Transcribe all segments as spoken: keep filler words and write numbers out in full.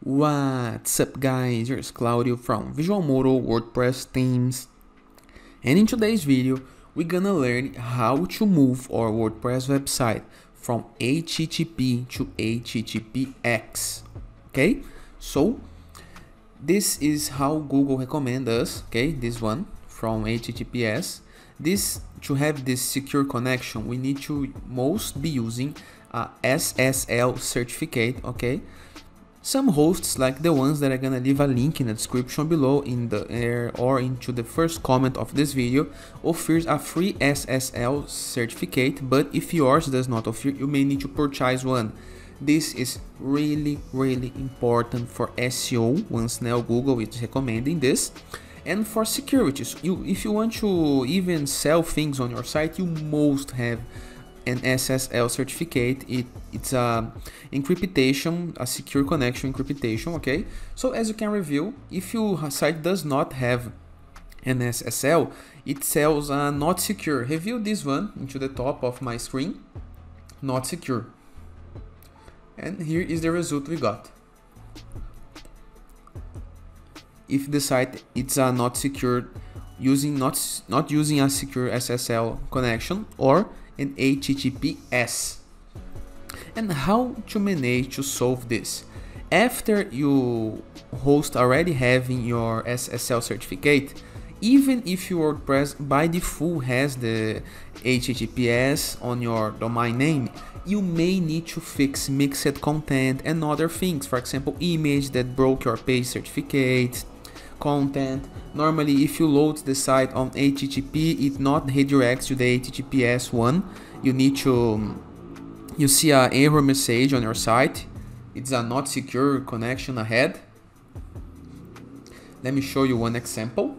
What's up guys, here's Claudio from Visualmodo, WordPress themes, and in today's video we're gonna learn how to move our WordPress website from H T T P to H T T P S, okay? So this is how Google recommends us, okay, this one from H T T P S. This, to have this secure connection, we need to most be using a S S L certificate, okay? Some hosts, like the ones that I'm gonna leave a link in the description below in the air or into the first comment of this video, offers a free S S L certificate, but if yours does not offer, you may need to purchase one. This is really, really important for S E O, once now Google is recommending this. And for security, so you, if you want to even sell things on your site, you must have an S S L certificate. It, it's a encryption, a secure connection encryption, okay? So as you can review, if your site does not have an S S L, it sells uh, not secure. Review this one into the top of my screen, not secure. And here is the result we got. If the site it's uh, not secured, using not, not using a secure S S L connection or and H T T P S. And how to manage to solve this? After you host already having your S S L certificate, even if your WordPress by default has the H T T P S on your domain name, you may need to fix mixed content and other things, for example, image that broke your page certificate, content. Normally, if you load the site on H T T P, it not redirects to the H T T P S one. You need to, you see an error message on your site. It's a not secure connection ahead. Let me show you one example.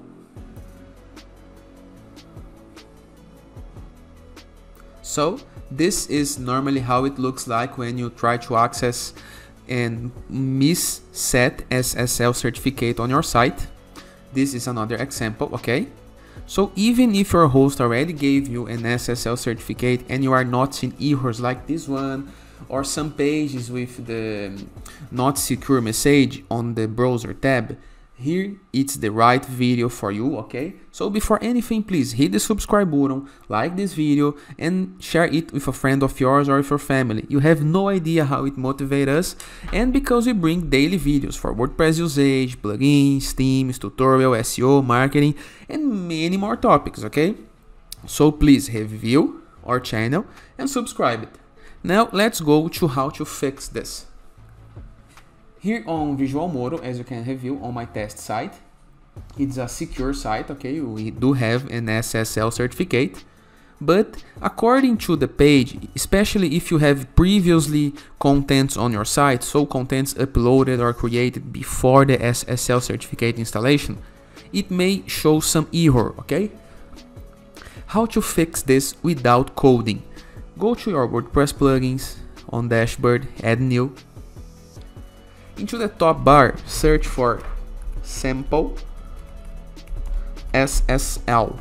So this is normally how it looks like when you try to access and miss set S S L certificate on your site. This is another example, okay? So even if your host already gave you an S S L certificate and you are not seeing errors like this one, or some pages with the not secure message on the browser tab, here it's the right video for you, okay? So before anything, please hit the subscribe button, like this video, and share it with a friend of yours or with your family. You have no idea how it motivates us, and because we bring daily videos for WordPress usage, plugins, themes, tutorial, S E O, marketing, and many more topics, okay? So please review our channel and subscribe it. Now let's go to how to fix this. Here on Visualmodo, as you can review on my test site, it's a secure site, okay, we do have an S S L certificate, but according to the page, especially if you have previously contents on your site, so contents uploaded or created before the S S L certificate installation, it may show some error, okay? How to fix this without coding? Go to your WordPress plugins, on dashboard, add new. Into the top bar, search for Simple S S L.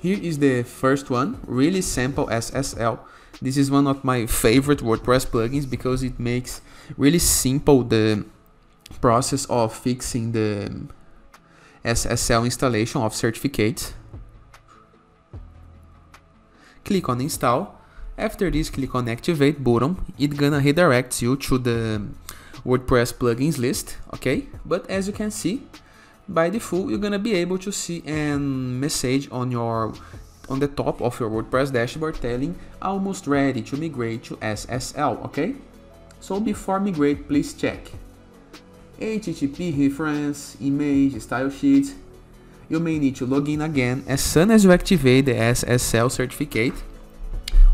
Here is the first one, Really Simple S S L. This is one of my favorite WordPress plugins because it makes really simple the process of fixing the S S L installation of certificates. Click on Install. After this, click on Activate button. It gonna redirect you to the WordPress plugins list, okay? But as you can see, by default, you're gonna be able to see a message on your on the top of your WordPress dashboard telling almost ready to migrate to S S L, okay? So before migrate, please check H T T P reference, image, style sheets. You may need to log in again as soon as you activate the S S L certificate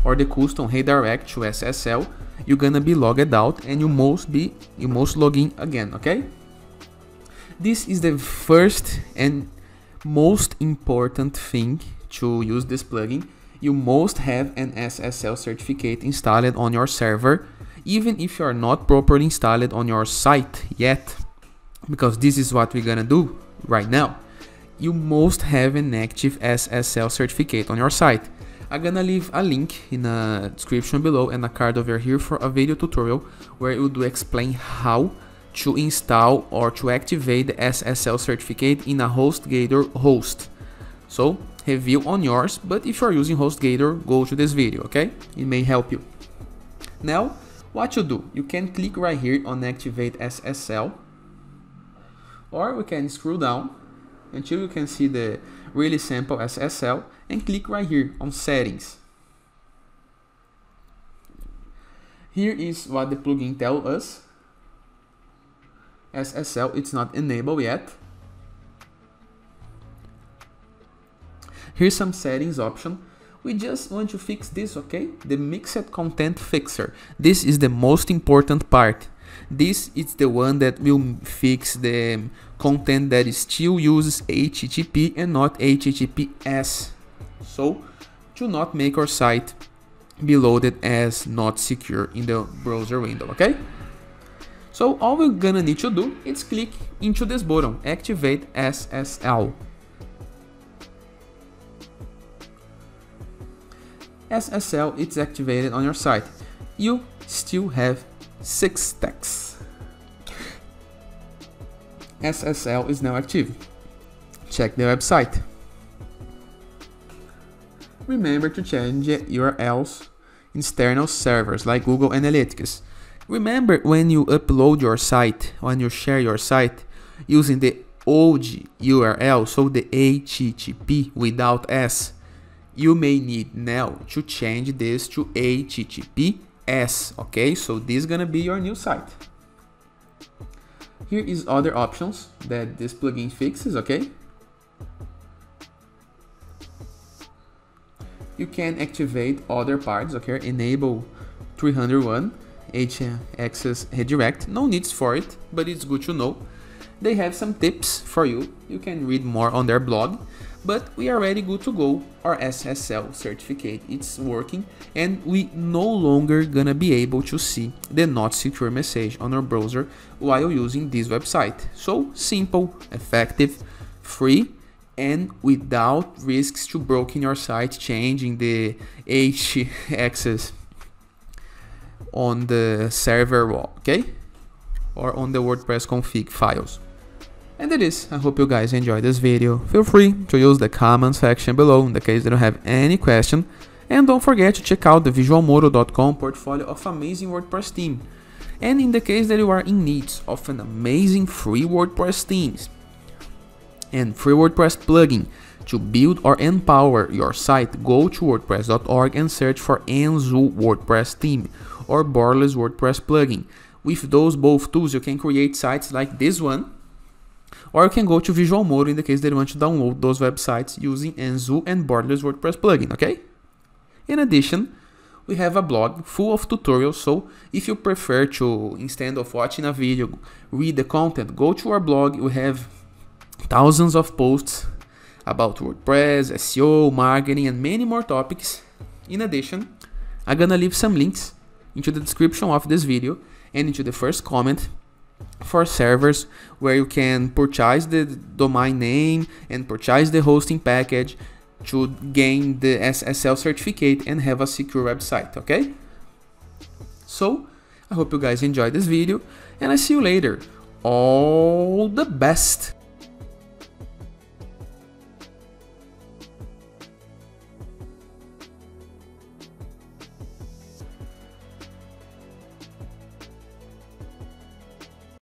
or the custom redirect to S S L, you're gonna be logged out and you must be you must log in again, okay? This is the first and most important thing to use this plugin. You must have an S S L certificate installed on your server, even if you are not properly installed on your site yet, because this is what we're gonna do right now. You must have an active S S L certificate on your site. I'm gonna leave a link in the description below and a card over here for a video tutorial where it will explain how to install or to activate the S S L certificate in a HostGator host. So review on yours, but if you are using HostGator, go to this video, okay? It may help you. Now, what you do? You can click right here on activate S S L, or we can scroll down until you can see the really simple S S L and click right here on settings. Here is what the plugin tells us. S S L, it's not enabled yet. Here's some settings option. We just want to fix this, okay? The mixed content fixer. This is the most important part. This is the one that will fix the content that still uses H T T P and not H T T P S. So, to not make our site be loaded as not secure in the browser window, okay? So, all we're gonna need to do is click into this button, activate S S L. S S L is activated on your site. You still have six stacks. S S L is now active. Check the website. Remember to change the U R Ls, external servers like Google Analytics. Remember when you upload your site, when you share your site using the old U R L, so the H T T P without S. You may need now to change this to H T T P S, okay? So this is gonna be your new site. Here is other options that this plugin fixes, okay? You can activate other parts, okay? Enable three hundred one, htaccess redirect, no needs for it, but it's good to know. They have some tips for you, you can read more on their blog. But we are ready, good to go. Our S S L certificate, it's working, and we no longer gonna be able to see the not secure message on our browser while using this website. So simple, effective, free, and without risks to breaking your site, changing the htaccess on the server raw, okay? Or on the WordPress config files. And that is, I hope you guys enjoyed this video. Feel free to use the comment section below in the case that you have any question. And don't forget to check out the visualmodo dot com portfolio of amazing WordPress themes. And in the case that you are in need of an amazing free WordPress themes and free WordPress plugin to build or empower your site, go to wordpress dot org and search for Anzu WordPress theme or borderless WordPress plugin. With those both tools, you can create sites like this one. Or you can go to Visualmodo in the case that you want to download those websites using Anzu and borderless WordPress plugin, okay? In addition, we have a blog full of tutorials, so if you prefer to, instead of watching a video, read the content, go to our blog. We have thousands of posts about WordPress, S E O, marketing, and many more topics. In addition, I'm gonna leave some links into the description of this video and into the first comment for servers where you can purchase the domain name and purchase the hosting package to gain the S S L certificate and have a secure website, okay? So, I hope you guys enjoyed this video and I see you later. All the best!